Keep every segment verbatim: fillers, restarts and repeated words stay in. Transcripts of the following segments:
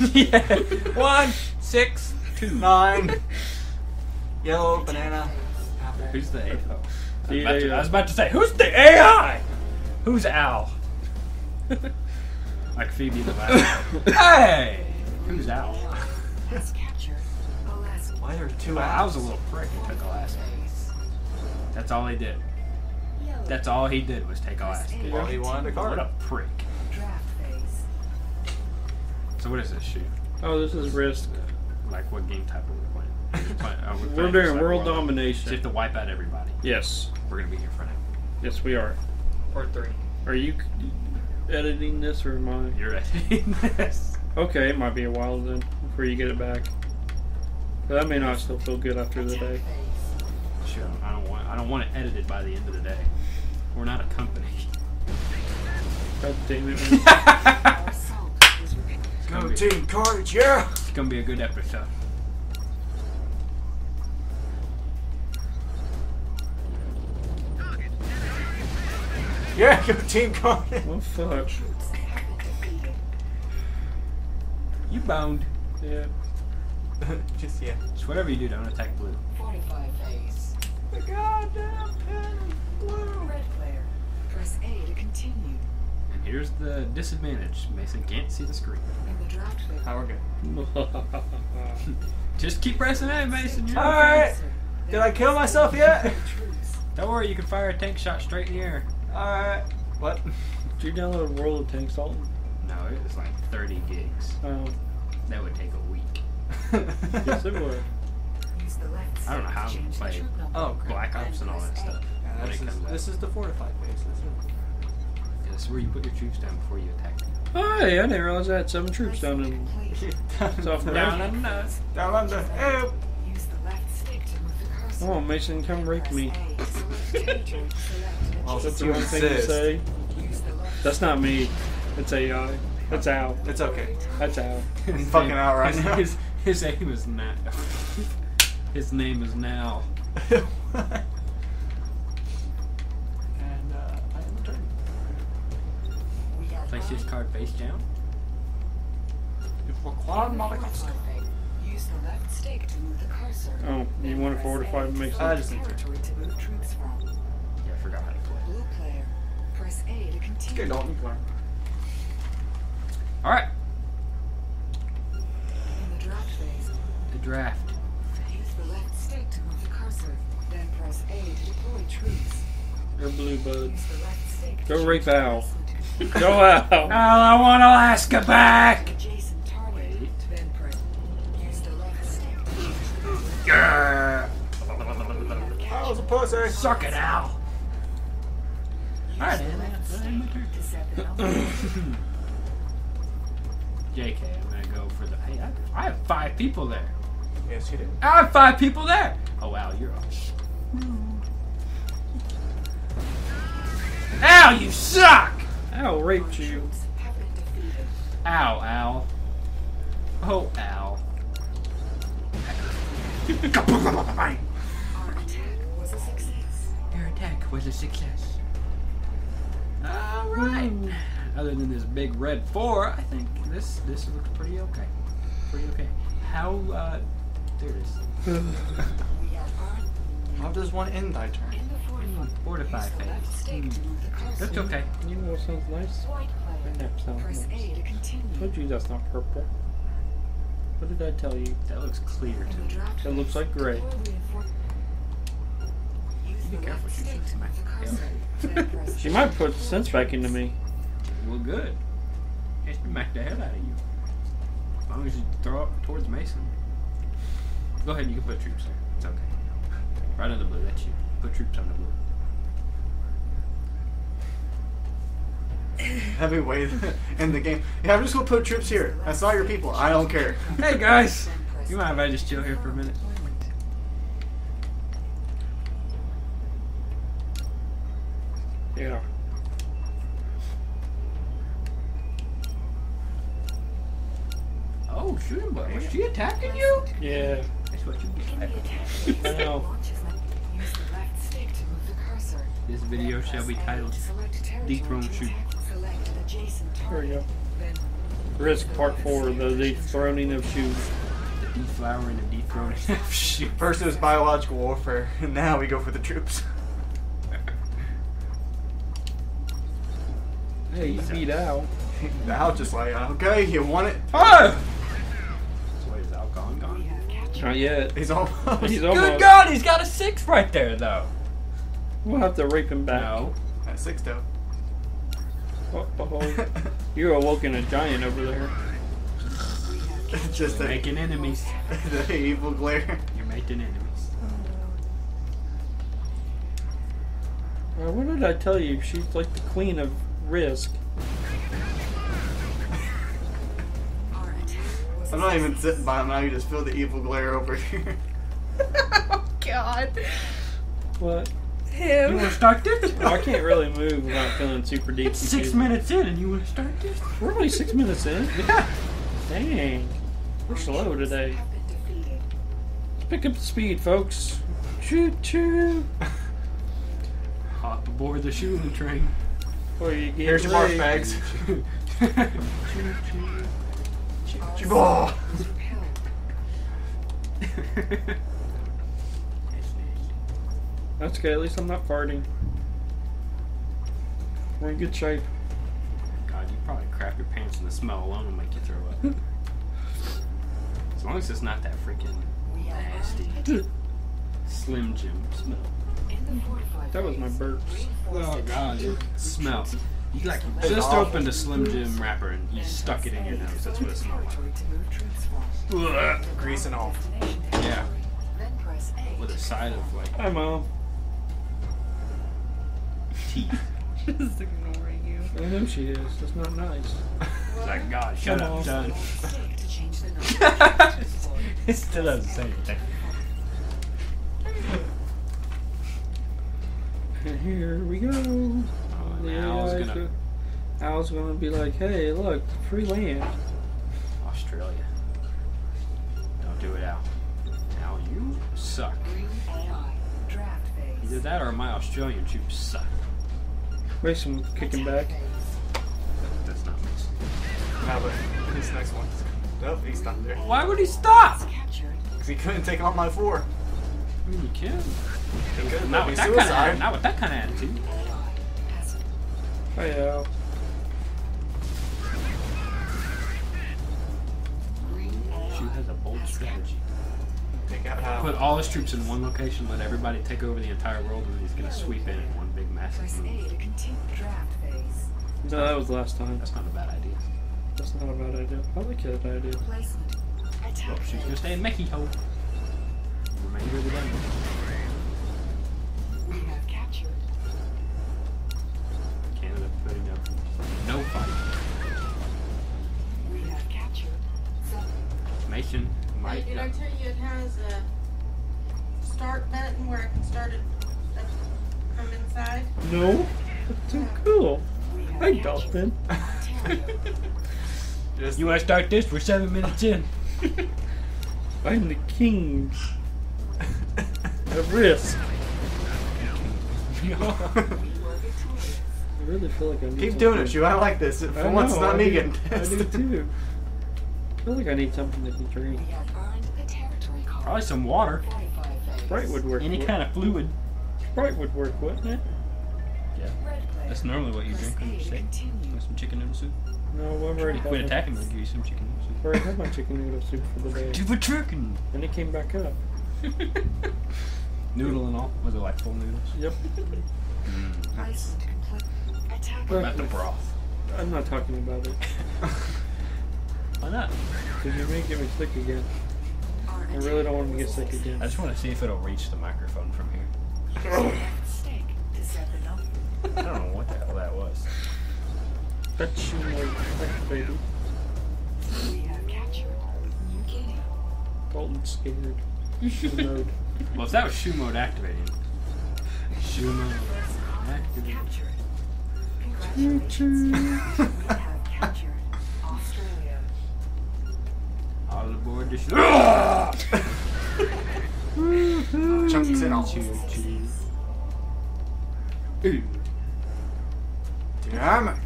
Yeah. One, six, two, nine. Yellow, banana, apple. Who's the A I? I was about to, I was about to say, who's the A I? Who's Al? Like Phoebe in the back. Hey! Who's Al? Why are two Al? Al's a little prick and took Alaska. That's all he did. That's all he did was take Alaska. Well, he wanted a card. What a prick. So what is this shoe? Oh, this is RISK. Like what game type are we playing? We're, playing, uh, we're, playing we're doing world domination. So you have to wipe out everybody. Yes. We're going to be here for now. Yes, we are. Or three. Are you editing this or am I? You're editing this. Okay, it might be a while then before you get it back. But I may not still feel good after the day. Sure, I don't want. I don't want it edited by the end of the day. We're not a company. God damn it, man. Go team, courage, yeah. It's gonna be a good episode. Yeah, go team Carnage! Well, fuck. You bound. Yeah. Just, yeah. Just whatever you do, don't attack blue. forty-five days. The goddamn pin! Blue! Red player. Press A to continue. And here's the disadvantage. Mason can't see the screen. And the draft player. How oh, we're good. Just keep pressing A, Mason. You're alright! Did I kill myself yet? Don't worry, you can fire a tank shot straight in the air. Alright. What? Did you download World of Tanks, Dalton? No, it was like thirty gigs. Oh. That would take a week. Yes, it would. I don't know how to play oh, Black Ops and all that stuff. Yeah, this, is, this is the fortified base, isn't it? Yeah, this is where you put your troops down before you attack them. Hey, I didn't realize I had seven troops down in... Down under. Down under. Help! Come on, Mason, come rape me. Well, that's the one thing to say. That's not me. It's A I. That's Al. It's okay. That's Al. He's fucking name, out right his, now. His, his name is Nal. His name is Nal. And, uh, I am returning. Place this card face down. For Quad Malakovsky. Use the left stick to move the cursor. Oh, you want to fortify to make sense? Yeah, I forgot how to play. Blue player, press A to continue. It's good, Dalton. Alright. In the draft phase. The draft. Use the left stick to move the cursor, then press A to deploy troops. You're blue, bud. Go rape Al. Go Al. Al, I want Alaska back! I was a pussy. Suck it out. Alright. J K, I'm gonna go for the. Hey, I, I have five people there. Yes, you did. I have five people there. Oh wow, you're off. Ow, you suck. Ow, raped you. Ow, ow. Oh, ow. Your attack was a success. Your attack was a success. Alright. Other than this big red four, I think this this looks pretty okay. Pretty okay. How, uh, there it is. How does one end thy turn? Fortify phase. That's okay. You know what sounds nice? Press A to continue. I told you that's not purple. What did I tell you? That looks clear to me. That looks like gray. Be careful, she shoots my head. She might put sense back into me. Well, good. She smacked the hell out of you. As long as you throw up towards Mason. Go ahead, you can put troops there. It's okay. Right on the blue, that's you. Put troops on the blue. Heavyweight in the game. Yeah, I'm just gonna put troops here. I saw your people. I don't care. Hey guys, you mind if I just chill here for a minute? Yeah. Oh, shooting buddy. Was she attacking you? Yeah. That's what you get. I know. This video shall be titled "Dethrone Shoe." There we go. Risk Part Four: The Dethroning of Shoe. The deflowering and dethroning of Shoe. First it was biological warfare, and now we go for the troops. Hey, you beat out. Now just like, okay, you want it? Oh! So is Al gone? Gone? Not yet. He's almost. He's almost. Good God, he's got a six right there though. We'll have to rape him back. No, at six though. Oh, oh, oh. You're awoken a giant over there. Just making enemies. The evil glare. You're making enemies. Uh, what did I tell you? She's like the queen of Risk. I'm not even sitting by him now. You just feel the evil glare over here. Oh God. What? Him. You want to start this? Oh, I can't really move without feeling super deep. It's six people. minutes in and you want to start this? We're only six minutes in? Yeah. Dang. We're slow today. Let's pick up the speed, folks. Choo-choo. Hop aboard the shoe train. Or you get Here's your marsh bags. Choo-choo. Choo-choo. That's good, at least I'm not farting. We're in good shape. God, you probably crap your pants and the smell alone will make you throw up. As long as it's not that freaking nasty Slim Jim smell. That was my burps. Oh God, your smell. You like you just opened a Slim Jim wrapper and you stuck it in your nose. That's what it smelled like. Grease and all. Yeah. With a side of like... Hi, Mom. Teeth. She's ignoring you. I know she is. That's not nice. It's like, God, shut Come up, off. Done. It still doesn't say anything. And here we go. Oh, and Al's gonna... Al's gonna be like, hey, look, free land. Australia. Don't do it, Al. Al, you suck. Either that or my Australian troops suck. Mason kicking back. That's not Mason. How about his next one? Nope, he stopped there. Why would he stop? Because he couldn't take on my four. I mean, you can. He could. Not with that kind of, not with that kind of attitude. Hi, Al. She has a bold strategy. Put all his troops in one location, let everybody take over the entire world, and he's going to sweep in in one big massive move. No, that was the last time. That's not a bad idea. That's not a bad idea. I like that idea. Well, she's going to stay in Mexico. Remainder of the day. We have captured. Canada putting up no fight. We have captured. Mason. Hey, did I tell you it has a start button where I can start it from inside? No. That's so cool. Hey, Dalton. You want to start this? We're seven minutes in. I'm the king of Risk. I really feel like I need Keep doing it, Shoe. I like this. For once, it's not me getting pissed. I do too. I feel like I need something that can drink. Probably some water. Sprite would work. Any with. kind of fluid. Sprite would work, wouldn't it? Yeah. That's normally what you drink when you say. Want some chicken noodle soup? No, we've already had Quit attacking me. I'll give you some chicken noodle soup. I already had my chicken noodle soup for the day. Do the trick! And it came back up. Noodle and all. Was it like full noodles? Yep. Mm. Nice. What about the broth? I'm not talking about it. Why not? Because you may get me sick again. I really don't want to get sick again. I just want to see if it'll reach the microphone from here. I don't know what the hell that was. That's your effect, baby. We have captured New Guinea. Dalton's scared. Shoe mode. Well, if that was shoe mode activating. Shoe mode activating. Choo-choo. We have captured Australia. All aboard the shoe. Chunks in all. Ooh. Damn it.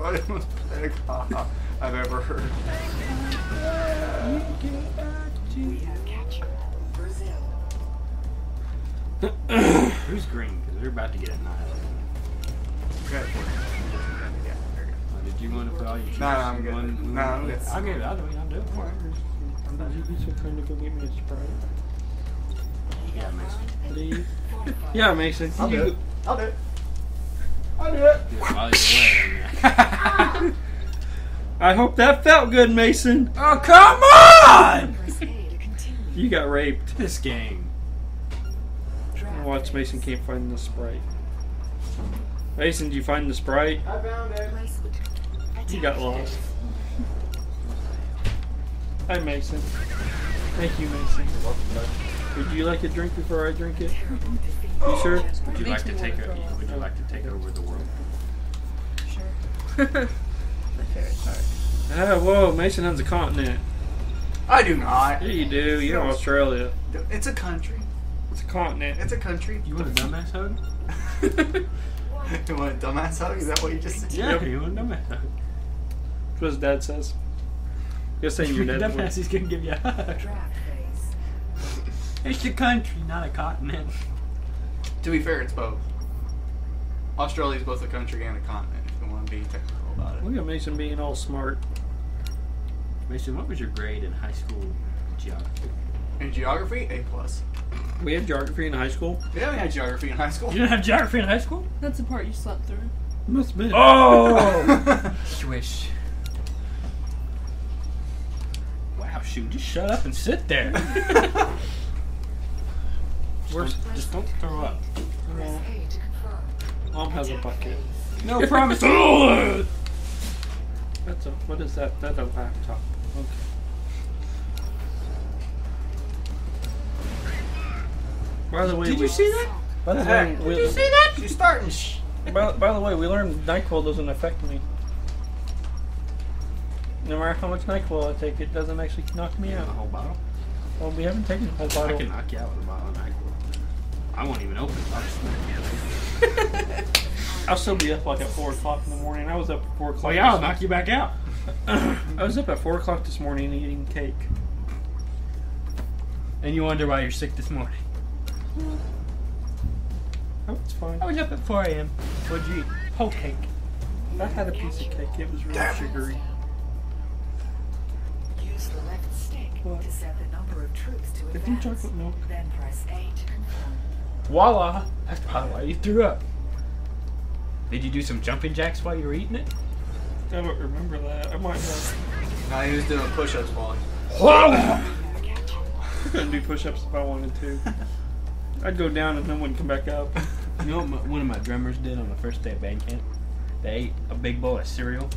funniest thing I've ever heard. We have captured Brazil. Who's green? Because they're about to get annihilated. Okay. Yeah, there you go. Did you want to put all your chips? Nah, I'm good. One, nah, I'm good. I'll get it. I'll do it. I'll do it for you. Would you be so kind to go get me a Sprite? Yeah, Mason. Please? Yeah, Mason. I'll do it. I'll do it. I'll do it. I hope that felt good, Mason. Oh, come on! You got raped. This game. Watch, Mason can't find the Sprite. Mason, did you find the Sprite? I found it. You got lost. Hi, Mason. Thank you, Mason. You're welcome, bud. Would you like a drink before I drink it? You sure? Would you like to take a, Would you like to take over the world? Sure. Okay, sorry. Ah, whoa, Mason owns a continent. I do not. Yeah, you do. You're in Australia. It's a country. It's a continent. It's a country. You want a dumbass hug? You want a dumbass hug? Is that what you just said? Yeah, you want a dumbass hug. That's what his dad says. You're saying your dad dumbass, he's going to give you a hug. It's a country, not a continent. To be fair, it's both. Australia's both a country and a continent, if you want to be technical about it. Look at Mason being all smart. Mason, what was your grade in high school geography? In geography, A plus. We had geography in high school? Yeah, we had geography in high school. You didn't have geography in high school? That's the part you slept through. Must have been. Oh! Swish. Wow, Shoe, just shut up and sit there. Worst, just don't throw up. No. Mom has a bucket. No promise. That's a, what is that? That's a laptop. Okay. By the way, did you see that? By the way, did you see that? You're starting. By, by the way, we learned NyQuil doesn't affect me. No matter how much NyQuil I take, it doesn't actually knock me out. A whole bottle? Well, we haven't taken a whole bottle. I can knock you out with a bottle of NyQuil. I won't even open it. I'll just knock you out. I'll still be up like at four o'clock in the morning. I was up at four o'clock. Well, yeah, I'll knock you back out. I was up at four o'clock this morning eating cake. And you wonder why you're sick this morning. Oh, it's fine. I was up at four A M What'd you eat? Whole cake. I had a piece of cake. It was really sugary. Use the left stick what? to set the number of troops to advance. Chocolate milk. Then press A to confirm. Voila! That's probably why you threw up. Did you do some jumping jacks while you were eating it? I don't remember that. I might have. No, he was doing push-ups while he I couldn't do push-ups if I wanted to. I'd go down and no one would come back up. You know what my, one of my drummers did on the first day of band camp? They ate a big bowl of cereal,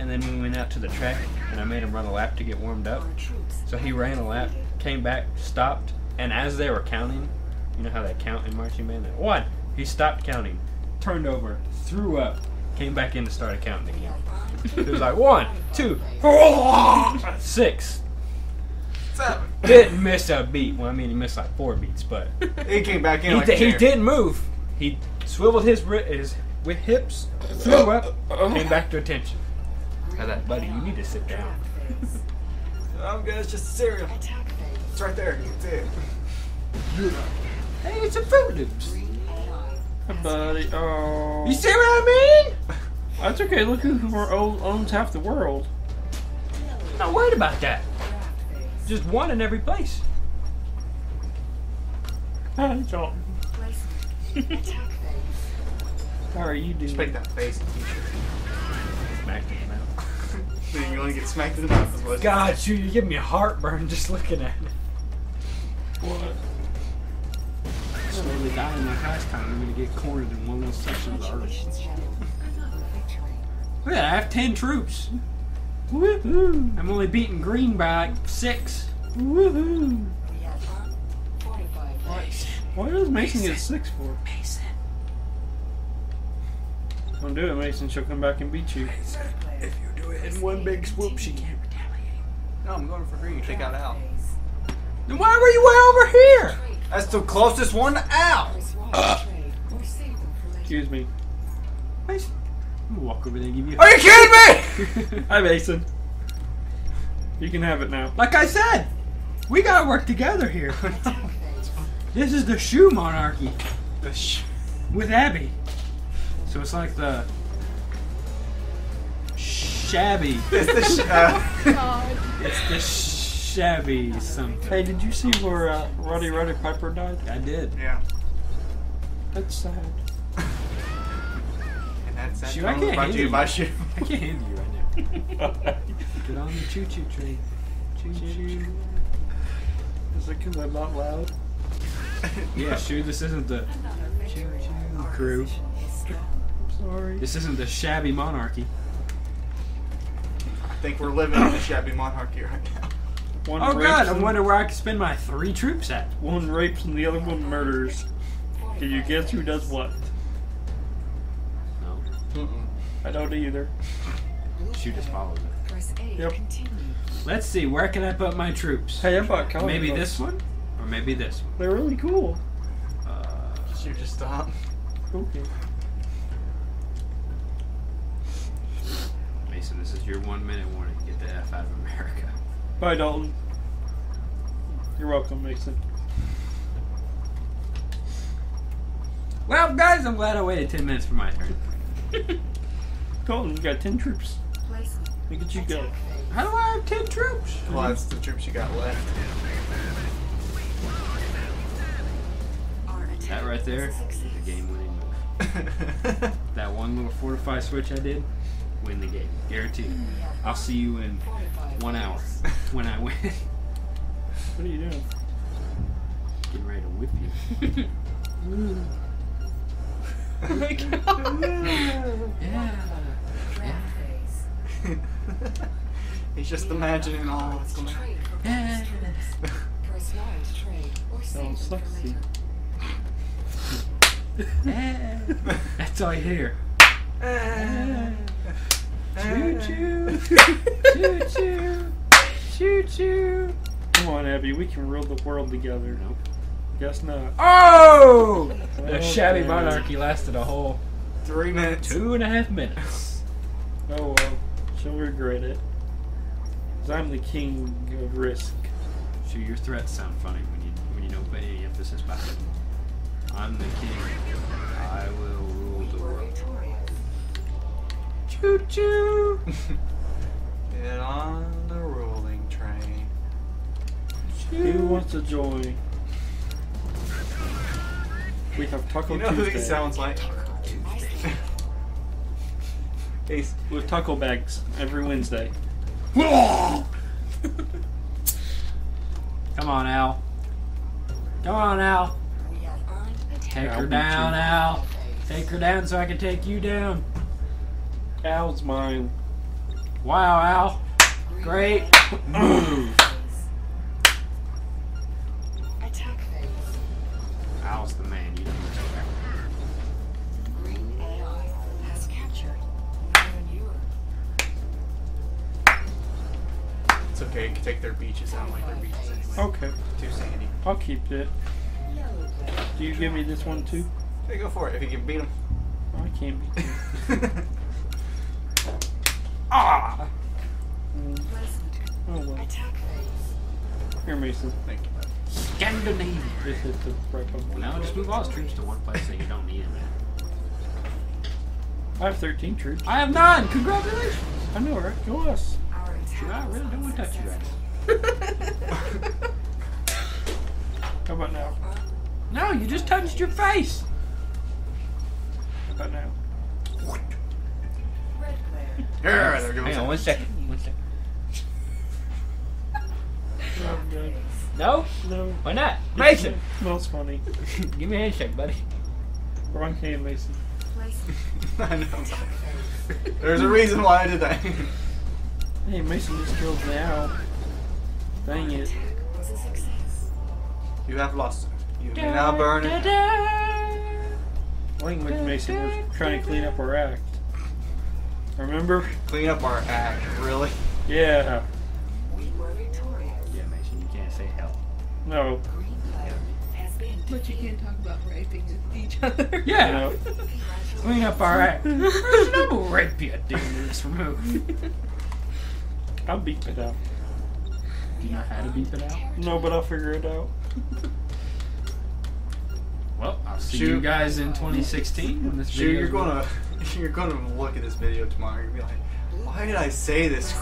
and then we went out to the track, and I made him run a lap to get warmed up. So he ran a lap, came back, stopped, and as they were counting, you know how they count in marching band? Like, one! He stopped counting, turned over, threw up, came back in to start counting again. It was like, one, two, four, six. Seven. Didn't miss a beat. Well, I mean, he missed like four beats, but he came back in. He, like a he didn't move. He swiveled his his with hips, threw up, came back to attention. How's that, buddy? You need to sit down. I'm good. It's just cereal. It's right there. You can see it. Hey, it's a Fruit Loops. Hey, buddy. Oh. You see what I mean? That's okay. Look who owns half the world. I'm not worried about that. Just one in every place. Hi, Dalton. How are you doing? Just make that face and t-shirt. Smacked in the mouth. You want to get smacked in the mouth? God, shoot, you give me a heartburn just looking at it. What? I'm slowly dying like last time. I'm going to get cornered in one little section of the earth. Look at that, I have ten troops. Woohoo! I'm only beating green by like six. Woohoo! Why does Mason get six for? Mason. Don't do it, Mason. She'll come back and beat you. Mason, if you do it in one big swoop, she can't retaliate. No, I'm going for green. You take out Al. Then why were you way over here? That's the closest one to Al. Uh. Excuse me. Mason. I'm gonna walk over there and give you. Are you kidding me? Hi, Mason. You can have it now. Like I said, we gotta work together here. This is the shoe monarchy. The sh with Abby. So it's like the shabby. It's the shabby. Oh, it's the shabby something. Hey, did you see where uh, Roddy Roddy Piper died? I did. Yeah. That's sad. And that's that. Shoe, I can't hand you my shoe. I can't hand you right now. Get on the choo-choo train. Choo-choo. Is it because I'm not loud? Yeah, Shoe, this isn't the choo-choo crew. I'm sorry. This isn't the shabby monarchy. I think we're living in the shabby monarchy right now. One oh god, I wonder where I can spend my three troops at. One rapes and the other one murders. Can you guess who does what? No. Mm-mm. I don't either. Shoe just follows it. Yep. Let's see, where can I put my troops? Hey, I'm about calling Maybe those. This one? Or maybe this one? They're really cool. Uh, Shoe, just stop. Okay. Mason, this is your one minute warning. Get the F out of America. Bye, Dalton. You're welcome, Mason. Well, guys, I'm glad I waited ten minutes for my turn. Dalton, you got ten troops. Look at you go. How do I have ten troops? Well, that's the troops you got left. That right there is a game-winning move. That one little fortify switch I did, win the game. Guaranteed. I'll see you in one hour when I win. What are you doing? Getting ready to whip you. Oh my god! Yeah. He's just imagining all what's going on. Yeah. That's all you hear. Choo choo. Choo choo. Choo choo. Come on, Abby, we can rule the world together. Nope. Guess not. Oh! The okay. Shabby monarchy lasted a whole three minutes. Two and a half minutes. Oh well. She'll regret it. Because I'm the king of risk. So your threats sound funny when you when you don't put any emphasis back. I'm the king. I will rule the world. Choo choo! Get on the rolling train. Choo. Who wants to join? We have Taco Tuesday. You know Tuesday. Who he sounds like? With taco bags every Wednesday. Come on, Al. Come on, Al. Take her down, Al. Take her down so I can take you down. Al's mine. Wow, Al. Great move. Al's the man. You don't know. Okay, you can take their beaches. I don't like their beaches anyway. Okay. Too sandy. I'll keep it. Do you give me this one too? Hey, go for it if you can beat them. Oh, I can't beat them. Ah! Mm. Oh well. Here, Mason. Thank you, bud. Scandinavia! This is the right one. Now just move all his troops to one place so you don't need them. I have thirteen troops. I have nine! Congratulations! I know, right? Go us. I really don't want to touch you right now. How about now? No, you just touched your face! How about now? What? Yeah, there goes. Hang on, one second. One second. No? No. Why not? Mason! Smells funny. Give me a handshake, buddy. Wrong hand, Mason. I know. There's a reason why I did that. Hey, Mason just killed the owl. Dang it. You have lost it. You can now burn it. Language, Mason. We're trying to clean up our act. Remember? Clean up our act, really? Yeah. We were victorious. Yeah, Mason, you can't say hell. No. But you can't talk about raping each other. Yeah. You know, clean up our act. There's no rape yet, dude. It's removed. I'll beep it out. Do you know how to beep it out? No, but I'll figure it out. Well, I'll see Shoe. you guys in twenty sixteen when this Shoe, video. You're gonna, you're gonna look at this video tomorrow and be like, why did I say this?